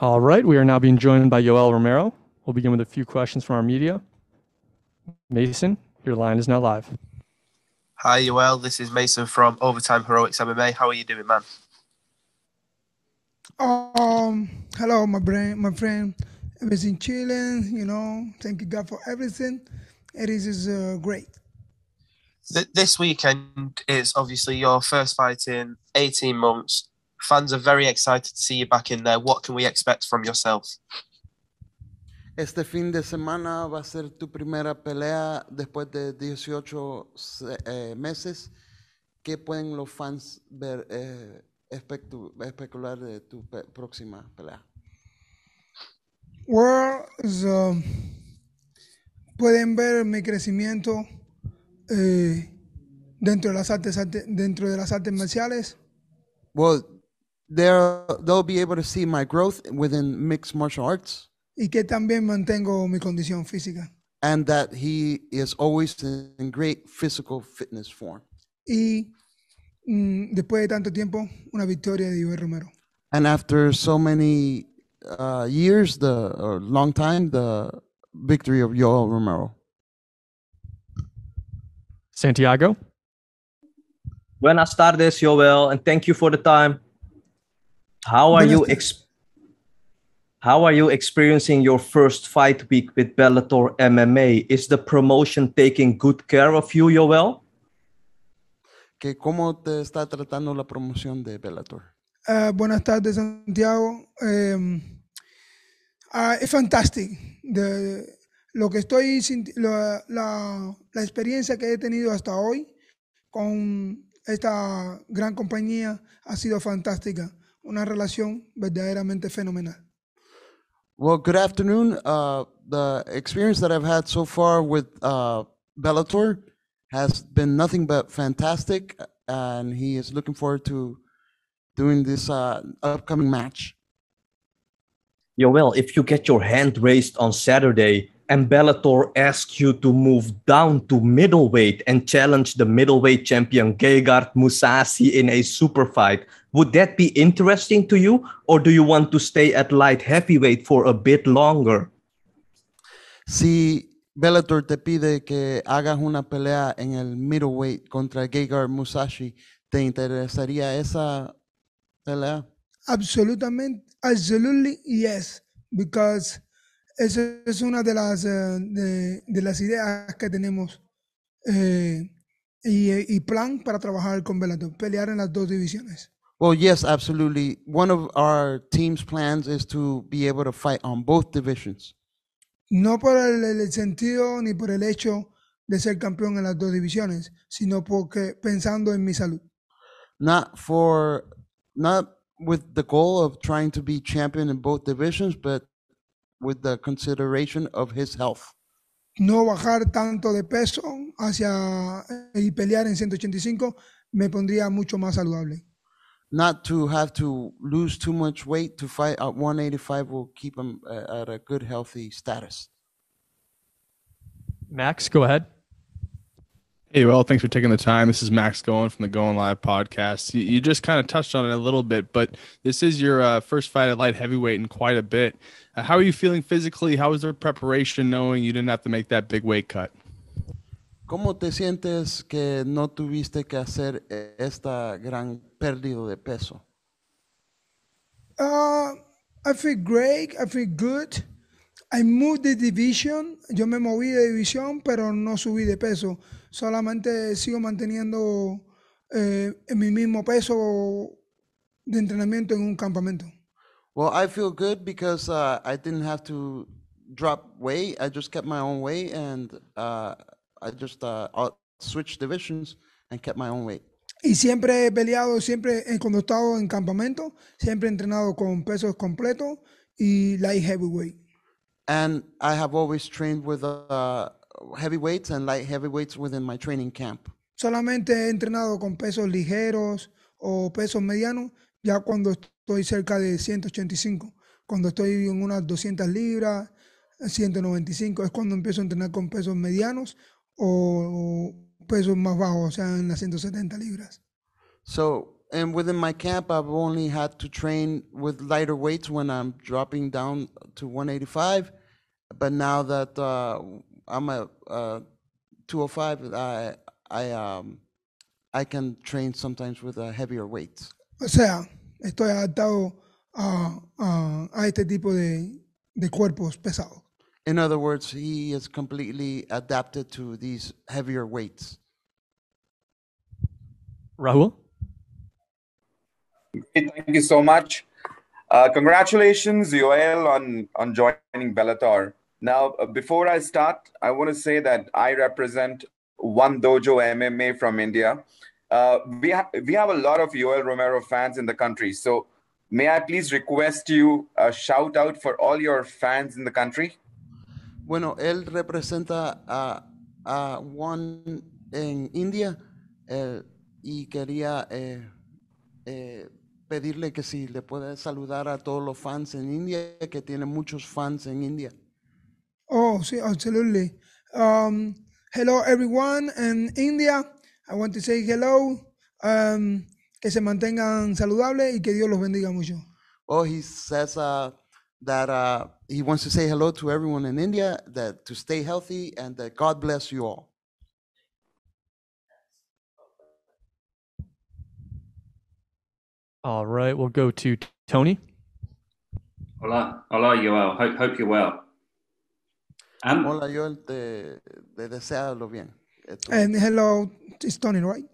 All right, we are now being joined by Yoel Romero. We'll begin with a few questions from our media. Mason, your line is now live. Hi, Yoel. This is Mason from Overtime Heroics MMA. How are you doing, man? Hello, my friend. Everything chilling, you know. Thank you, God, for everything. It is great. This weekend is obviously your first fight in 18 months. Fans are very excited to see you back in there. What can we expect from yourself? Este fin de semana va a ser tu primera pelea después de 18 meses. ¿Qué pueden los fans ver, especular de tu próxima pelea? Well, pueden ver mi crecimiento dentro de las artes marciales. Well, they'll be able to see my growth within mixed martial arts. Y que también mantengo mi condición física. And that he is always in great physical fitness form. Y después de tanto tiempo, una victoria de Yoel Romero. And after so many years, the victory of Yoel Romero. Santiago. Buenas tardes, Yoel, and thank you for the time. How are you experiencing your first fight week with Bellator MMA? Is the promotion taking good care of you, Yoel? ¿Que cómo te está tratando la promoción de Bellator? Buenas tardes, Santiago. Es fantástico. La experiencia que he tenido hasta hoy con esta gran compañía ha sido fantástica. Una relación verdaderamente fenomenal. Well, good afternoon. The experience that I've had so far with Bellator has been nothing but fantastic, and he is looking forward to doing this upcoming match. Yoel, if you get your hand raised on Saturday and Bellator asks you to move down to middleweight and challenge the middleweight champion Gegard Mousasi in a super fight, would that be interesting to you, or do you want to stay at light heavyweight for a bit longer? Si Bellator te pide que hagas una pelea en el middleweight contra Gegard Mousasi, ¿te interesaría esa pelea? Absolutely yes, because esa es una de las ideas que tenemos y plan para trabajar con Bellator, pelear en las dos divisiones. Well, yes, absolutely. One of our team's plans is to be able to fight on both divisions. No por el sentido ni por el hecho de ser campeón en las dos divisiones, sino porque pensando en mi salud. Not with the goal of trying to be champion in both divisions, but with the consideration of his health. No bajar tanto de peso y pelear en 185 me pondría mucho más saludable. Not to have to lose too much weight to fight at 185 will keep him at a good, healthy status. Max, go ahead. Hey, well, thanks for taking the time. This is Max Goen from the Going Live podcast. You just kind of touched on it a little bit, but this is your first fight at light heavyweight in quite a bit. How are you feeling physically? How was their preparation knowing you didn't have to make that big weight cut? ¿Cómo te sientes que no tuviste que hacer esta gran pérdida de peso? I feel great. I feel good. I moved the division. Yo me moví de división, pero no subí de peso. Solamente sigo manteniendo mi mismo peso de entrenamiento en un campamento. Well, I feel good because I didn't have to drop weight. I just kept my own weight and I just switched divisions and kept my own weight. Y siempre he peleado, siempre cuando he estado en campamento, siempre he entrenado con pesos completos y light heavyweight. And I have always trained with heavyweights and light heavyweights within my training camp. Solamente he entrenado con pesos ligeros o pesos medianos ya cuando estoy cerca de 185. Cuando estoy en unas 200 libras, 195, es cuando empiezo a entrenar con pesos medianos o pesos más bajos, o sea, en las 170 libras. So, And within my camp, I've only had to train with lighter weights when I'm dropping down to 185. But now that I'm at 205, I can train sometimes with heavier weights. O sea, estoy adaptado a este tipo de cuerpos pesados. In other words, he is completely adapted to these heavier weights. Rahul? Thank you so much. Congratulations, Yoel, on joining Bellator. Now, before I start, I want to say that I represent One Dojo MMA from India. We have a lot of Yoel Romero fans in the country. So may I please request you a shout out for all your fans in the country? Bueno, él representa a One en India y quería pedirle que si le puede saludar a todos los fans en India, que tiene muchos fans en India. Oh, sí, absolutely. Hello everyone in India. I want to say hello. Que se mantengan saludables y que Dios los bendiga mucho. Oh, he says that he wants to say hello to everyone in India, that to stay healthy and that God bless you all. All right, we'll go to Tony. Hola, Yoel. Hope you're well. Hola, Yoel. Te deseo lo bien. And hello, it's Tony, right?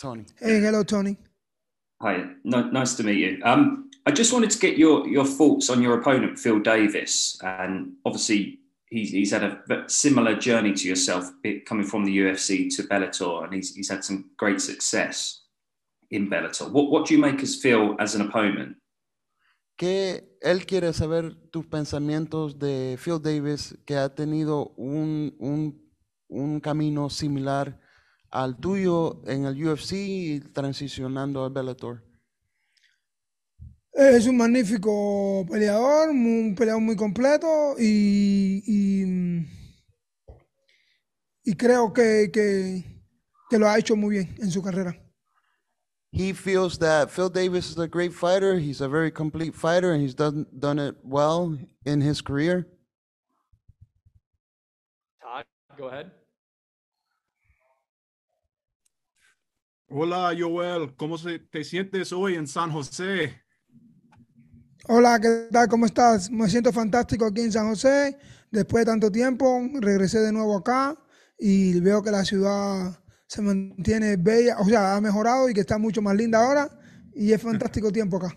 Tony. Hey, hello, Tony. Hi, nice to meet you. I just wanted to get your thoughts on your opponent, Phil Davis. And obviously, he's had a similar journey to yourself, coming from the UFC to Bellator, and he's had some great success in Bellator. What do you make us feel as an opponent? Que él quiere saber tus pensamientos de Phil Davis, que ha tenido un camino similar al tuyo en el UFC y transicionando al Bellator. Es un magnífico peleador, un peleador muy completo y creo que lo ha hecho muy bien en su carrera. He feels that Phil Davis is a great fighter. He's a very complete fighter, and he's done it well in his career. Todd, go ahead. Hola, Yoel. ¿Cómo te sientes hoy en San José? Hola, ¿qué tal? ¿Cómo estás? Me siento fantástico aquí en San José. Después de tanto tiempo, regresé de nuevo acá y veo que la ciudad se mantiene bella, o sea, ha mejorado y que está mucho más linda ahora y es fantástico tiempo acá.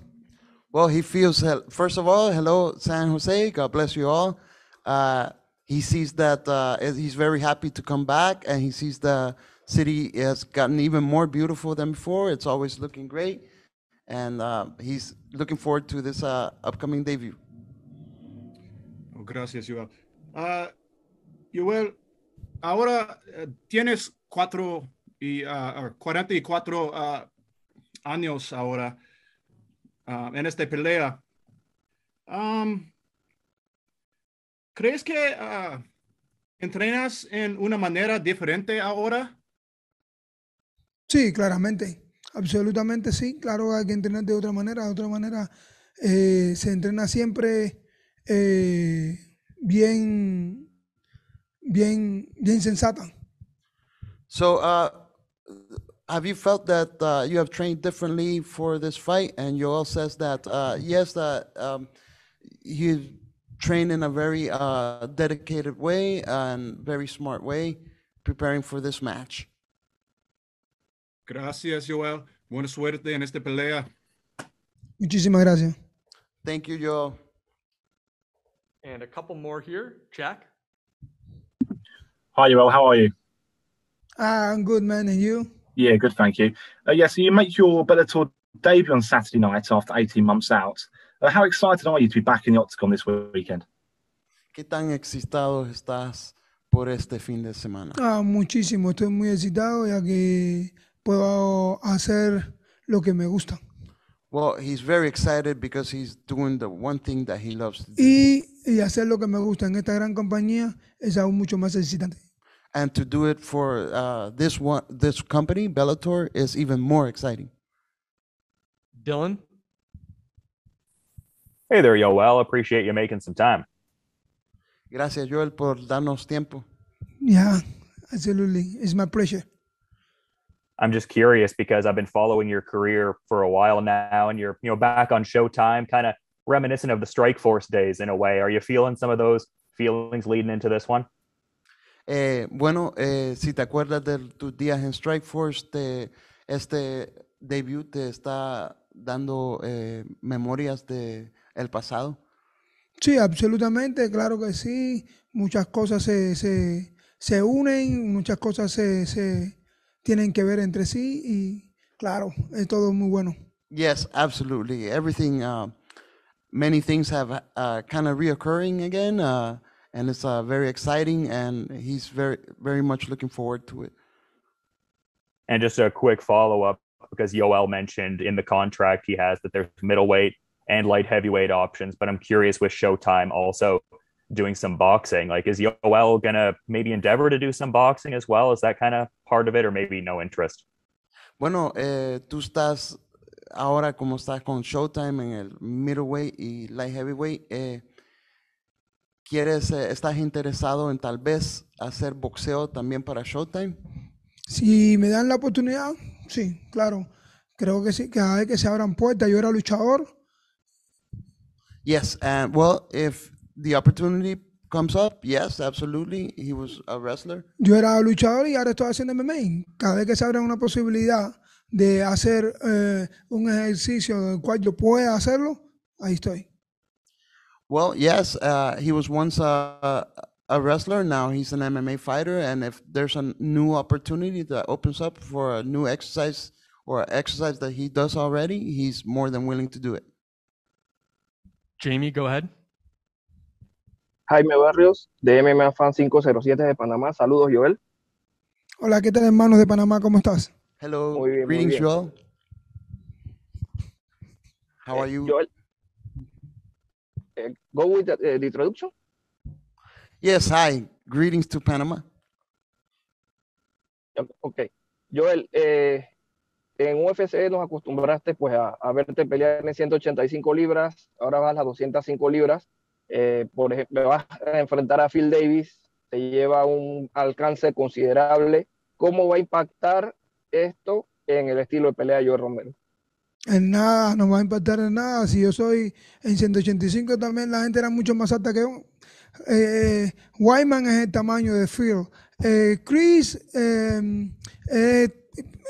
Well, he feels, first of all, hello San Jose, God bless you all. He sees that he's very happy to come back, and he sees the city has gotten even more beautiful than before. It's always looking great, and he's looking forward to this upcoming debut. Oh, gracias, Yoel. Yoel, ahora tienes 44 años ahora en esta pelea. ¿Crees que entrenas en una manera diferente ahora? Sí, claramente. Absolutamente sí. Claro, hay que entrenar de otra manera. De otra manera se entrena siempre bien sensata. So, have you felt that you have trained differently for this fight? And Yoel says that, yes, that you trained in a very dedicated way and very smart way, preparing for this match. Gracias, Yoel. Buena suerte en esta pelea. Muchísimas gracias. Thank you, Yoel. And a couple more here. Jack? Hi, Yoel. How are you? I'm good, man. And you? Yeah, good, thank you. Yeah, so you make your Bellator debut on Saturday night after 18 months out. How excited are you to be back in the octagon this weekend? ¿Qué tan excitado estás por este fin de semana? Muchísimo. Estoy muy excitado ya que puedo hacer lo que me gusta. Well, he's very excited because he's doing the one thing that he loves to do. Y hacer lo que me gusta en esta gran compañía es aún mucho más excitante. And to do it for this company, Bellator, is even more exciting. Dylan? Hey there, Yoel. Appreciate you making some time. Gracias, Yoel, por darnos tiempo. Yeah, absolutely. It's my pleasure. I'm just curious because I've been following your career for a while now, and you're, you know, back on Showtime, kind of reminiscent of the Strikeforce days in a way. Are you feeling some of those feelings leading into this one? Si te acuerdas de tus días en Strikeforce, este debut te está dando memorias de el pasado. Sí, absolutamente, claro que sí. Muchas cosas se unen, muchas cosas se tienen que ver entre sí y claro, es todo muy bueno. Yes, absolutely. Everything, many things have kind of reoccurring again, and it's very exciting, and he's very, very much looking forward to it. And just a quick follow-up, because Yoel mentioned in the contract he has that there's middleweight and light heavyweight options, but I'm curious with Showtime also doing some boxing, like is Yoel gonna maybe endeavor to do some boxing as well? Is that kind of part of it, or maybe no interest? Bueno, tú estás ahora como estás con Showtime en el middleweight y light heavyweight, ¿quieres, estás interesado en tal vez hacer boxeo también para Showtime? Si me dan la oportunidad, sí, claro. Creo que sí, cada vez que se abran puertas, yo era luchador. Yes, and well, if the opportunity comes up, yes, absolutely. He was a wrestler. Yo era luchador y ahora estoy haciendo MMA. Cada vez que se abra una posibilidad de hacer un ejercicio en el cual yo pueda hacerlo, ahí estoy. Well, yes, he was once a wrestler, now he's an MMA fighter, and if there's a new opportunity that opens up for a new exercise or exercise that he does already, he's more than willing to do it. Jamie, go ahead. Jaime Barrios, de MMA Fan 507 de Panamá. Saludos, Yoel. Hola, ¿qué tal, hermanos de Panamá? ¿Cómo estás? Hello, muy bien, greetings, Yoel. How are you? Yoel, go with the introduction. Yes, hi. Greetings to Panama. Okay. Yoel, en UFC nos acostumbraste pues a verte pelear en 185 libras, ahora vas a las 205 libras. Por ejemplo, vas a enfrentar a Phil Davis, te lleva un alcance considerable. ¿Cómo va a impactar esto en el estilo de pelea de Yoel Romero? En nada, no va a impactar en nada. Si yo soy en 185 también la gente era mucho más alta que yo. Weidman es el tamaño de Phil, Chris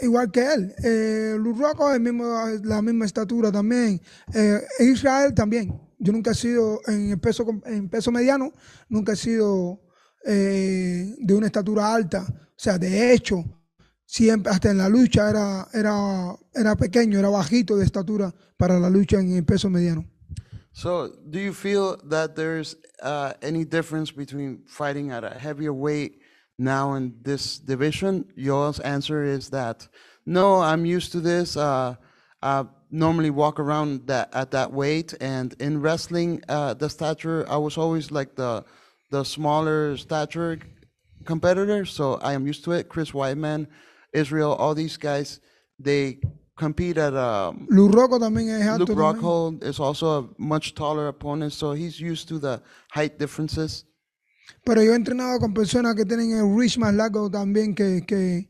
igual que él, Luke Rockhold es la misma estatura también, Israel también. Yo nunca he sido en peso mediano, nunca he sido de una estatura alta. O sea, de hecho siempre hasta en la lucha era pequeño, era bajito de estatura para la lucha en el peso mediano. So, do you feel that there's any difference between fighting at a heavier weight now in this division? Yoel's answer is that, no, I'm used to this. I normally walk around at that weight. And in wrestling, the stature, I was always like the smaller stature competitor. So I am used to it. Chris Weidman, Israel, all these guys, they compete at Luke Rockhold is also a much taller opponent, so he's used to the height differences. Pero yo he entrenado con personas que tienen el reach más largo también que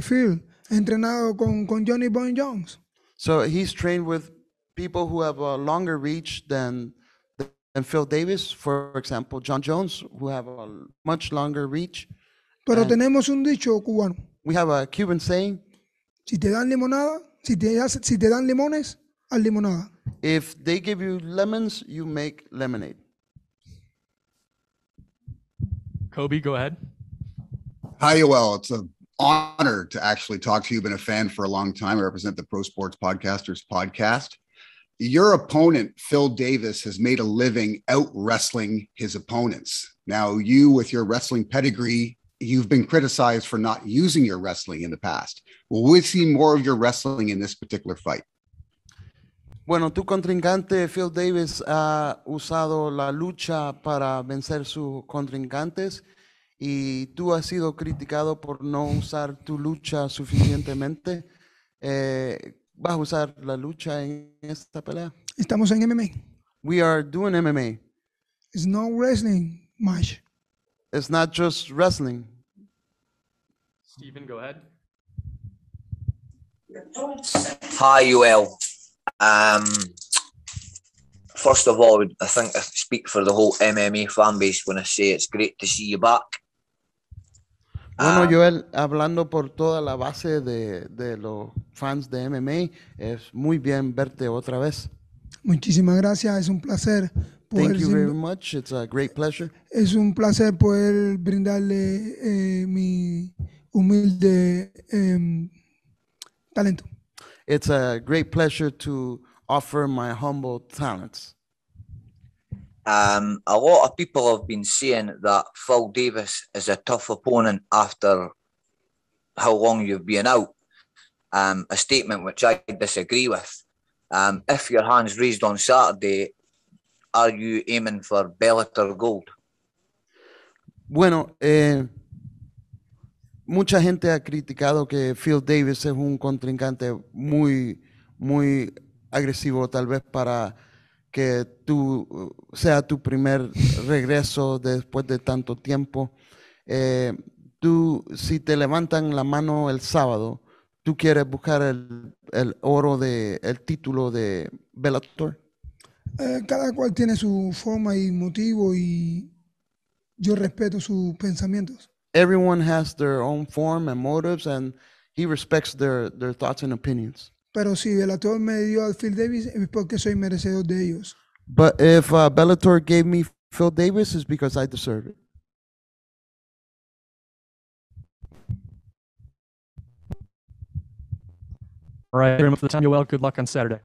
Phil. He entrenado con Johnny Boy Jones. So he's trained with people who have a longer reach than Phil Davis, for example, Jon Jones, who have a much longer reach. Pero tenemos un dicho cubano. We have a Cuban saying. Si te dan limonada, si te dan limones, haz limonada. If they give you lemons, you make lemonade. Kobe, go ahead. Hi, Yoel. It's an honor to actually talk to you. I've been a fan for a long time. I represent the Pro Sports Podcasters podcast. Your opponent, Phil Davis, has made a living out-wrestling his opponents. Now, you, with your wrestling pedigree, you've been criticized for not using your wrestling in the past. Will we see more of your wrestling in this particular fight? Bueno, tu contrincante Phil Davis ha usado la lucha para vencer sus contrincantes y tú has sido criticado por no usar tu lucha suficientemente. ¿Vas a usar la lucha en esta pelea? Estamos en MMA. We are doing MMA. It's no wrestling match. It's not just wrestling. Steven, go ahead. Hi, Yoel. First of all, I think I speak for the whole MMA fan base when I say it's great to see you back. Bueno, Yoel, hablando por toda la base de los fans de MMA, es muy bien verte otra vez. Muchísimas gracias, es un placer. Thank you very much, it's a great pleasure. Es un placer poder brindarle mi humilde talento. It's a great pleasure to offer my humble talents. A lot of people have been saying that Phil Davis is a tough opponent after how long you've been out. A statement which I disagree with. If your hand's raised on Saturday, are you aiming for Bellator gold? Bueno, mucha gente ha criticado que Phil Davis es un contrincante muy agresivo, tal vez para que tú sea tu primer regreso después de tanto tiempo. Tú, si te levantan la mano el sábado, ¿tú quieres buscar el oro del título de Bellator? Cada cual tiene su forma y motivo, y yo respeto sus pensamientos. Everyone has their own form and motives, and he respects their thoughts and opinions. Pero si Bellator me dio a Phil Davis es porque soy merecedor de ellos. But if Bellator gave me Phil Davis, it's because I deserve it. All right, very much for the time, Yoel. Good luck on Saturday.